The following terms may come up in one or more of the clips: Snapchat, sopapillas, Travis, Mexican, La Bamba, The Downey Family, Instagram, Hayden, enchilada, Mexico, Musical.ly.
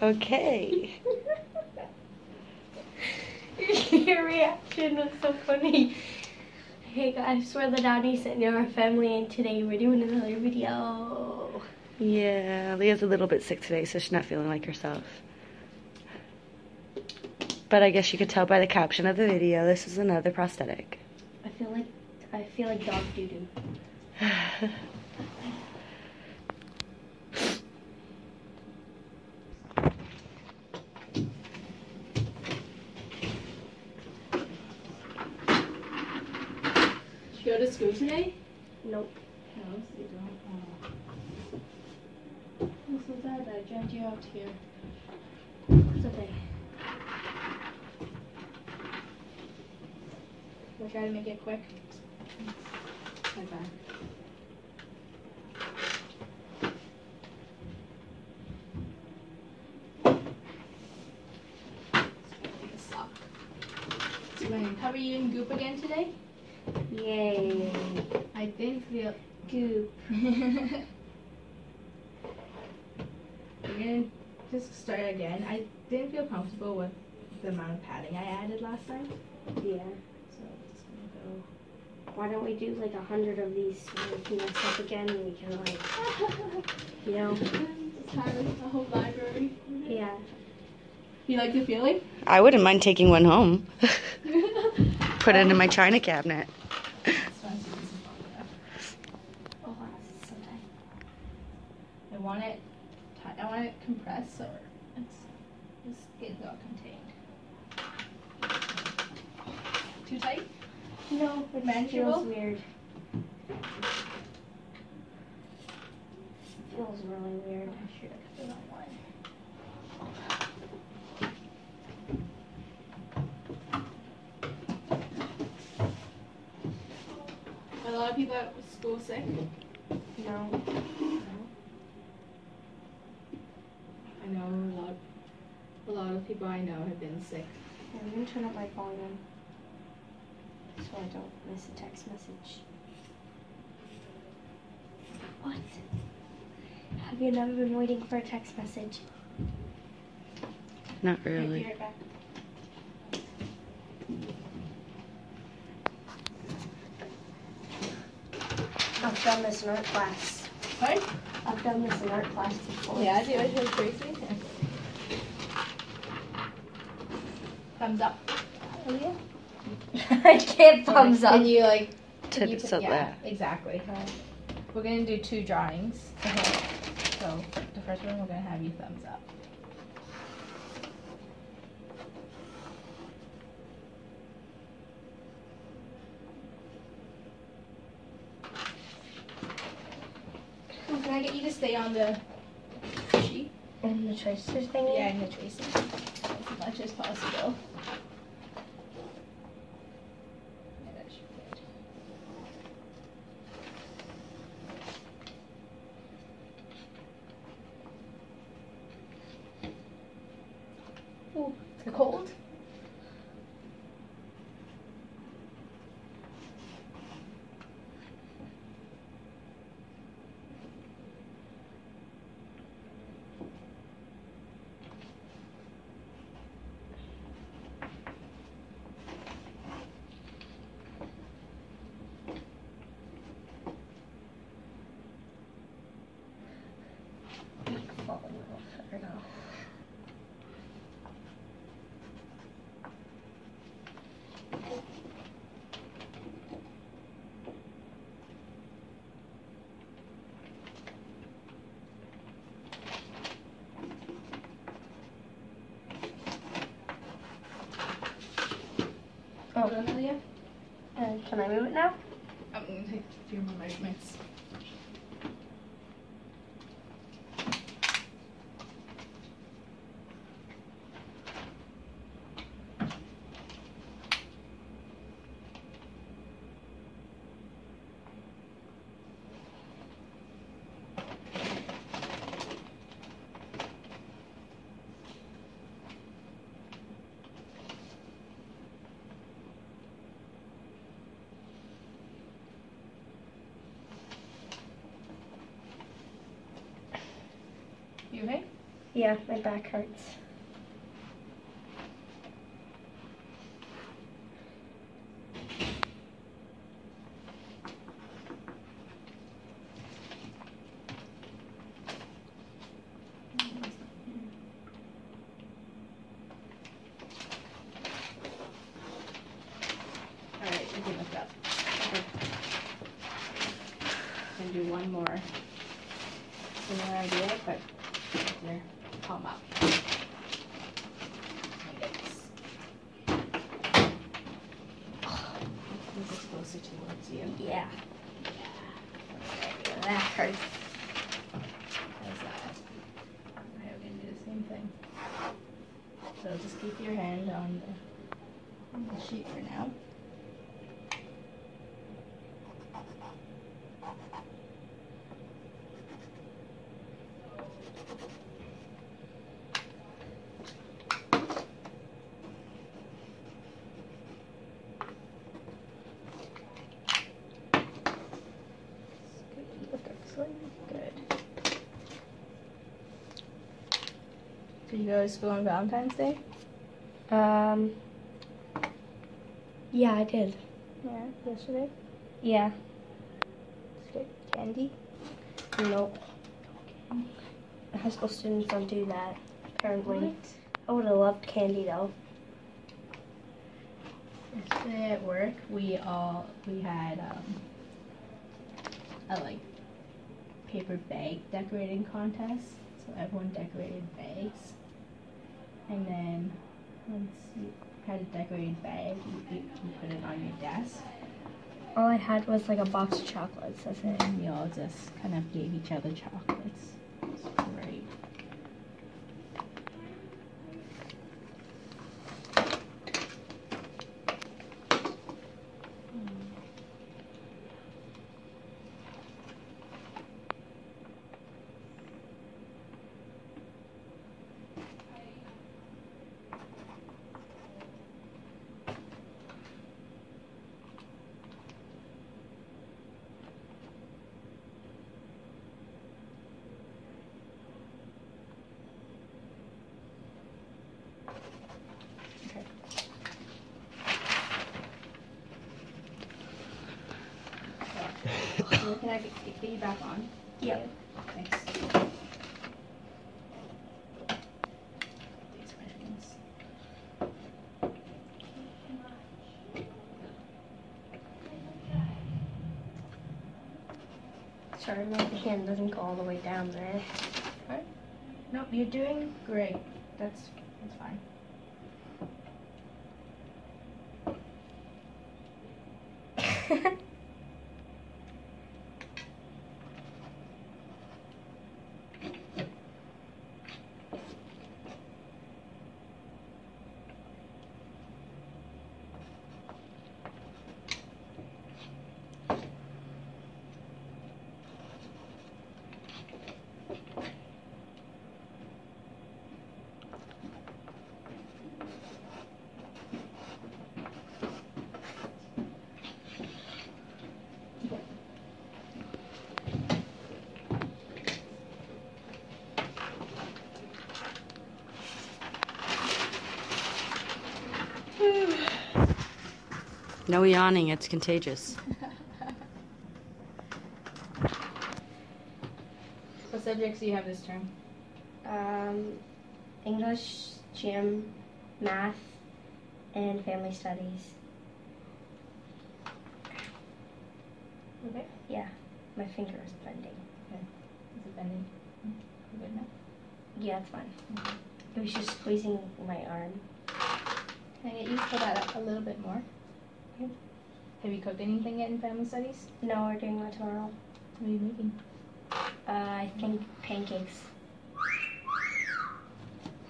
Okay. Your reaction was so funny. Hey guys, we're the Downeys and you're our family, and today we're doing another video. Yeah, Leah's a little bit sick today, so she's not feeling like herself. But I guess you could tell by the caption of the video, this is another prosthetic. I feel like dog doo-doo. Did you go to school today? Nope. No, so you don't. Oh. I'm so sad that I dragged you out here. It's okay. We'll try to make it quick. Bye-bye. So we're gonna cover you in goop again today? Yay. I think we'll goop. We're gonna just start again. I didn't feel comfortable with the amount of padding I added last time. Yeah. So it's gonna go. Why don't we do like 100 of these so we can mess up again and we can like, you know. It's kind of the whole library. Yeah. You like the feeling? I wouldn't mind taking one home. Put it in my china cabinet. I want it compressed so it's getting all contained. Too tight? No, it feels weird. It feels really weird. I'm sure I cut the wrong one. Are a lot of people at school sick? No. I know a lot of people I know have been sick. Yeah, I'm gonna turn up my volume. So I don't miss a text message. What? Have you never been waiting for a text message? Not really. Right back. I've done this in art class. What? I've done this in art class before. Yeah, do I show Tracy? Thumbs up. Leah? I can't thumbs up. And you like tips up there. Exactly. We're gonna do two drawings. Okay. So the first one we're gonna have you thumbs up. Oh, can I get you to stay on the sheet? And the tracer thing? Yeah, and the tracer. As much as possible. Cold? Can I move it now? I'm going to take a few more measurements. Yeah, my back hurts. Do one more. Similar idea, but with your palm up. This is closer towards you. Yeah. Yeah. That hurts. How's that? Alright, we're gonna do the same thing. So just keep your hand on the sheet for now. Good. Did you go to school on Valentine's Day? Yeah, I did. Yeah, yesterday? Yeah. Did you get candy? Nope. Candy. High school students don't do that, apparently. What? I would have loved candy, though. Yesterday at work, we had, I like paper bag decorating contest, so everyone decorated bags, and then once you had a decorated bag, you put it on your desk. All I had was like a box of chocolates, that's it. And we all just kind of gave each other chocolates. It's great. Can I get you back on? Yeah. Thanks. These things. Sorry, my hand doesn't go all the way down there. Right? Nope, you're doing great. That's fine. No yawning, it's contagious. What subjects do you have this term? English, gym, math, and family studies. Okay? Yeah, my finger is bending. Okay. Is it bending? Is it good enough? Yeah, it's fine. Okay. It was just squeezing my arm. Can I get you to pull that up a little bit more? Have you cooked anything yet in family studies? No, we're doing that tomorrow. What are you making? I think pancakes.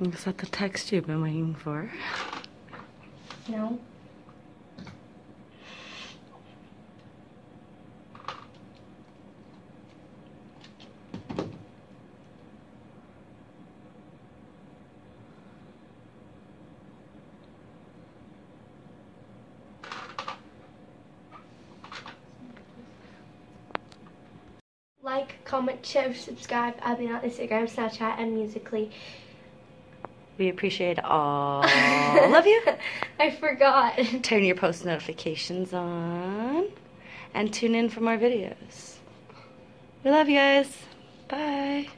Is that the text you've been waiting for? No. like, comment, share, subscribe. I've been on Instagram, Snapchat, and Musical.ly. We appreciate all of you. I forgot. Turn your post notifications on and tune in for more videos. We love you guys. Bye.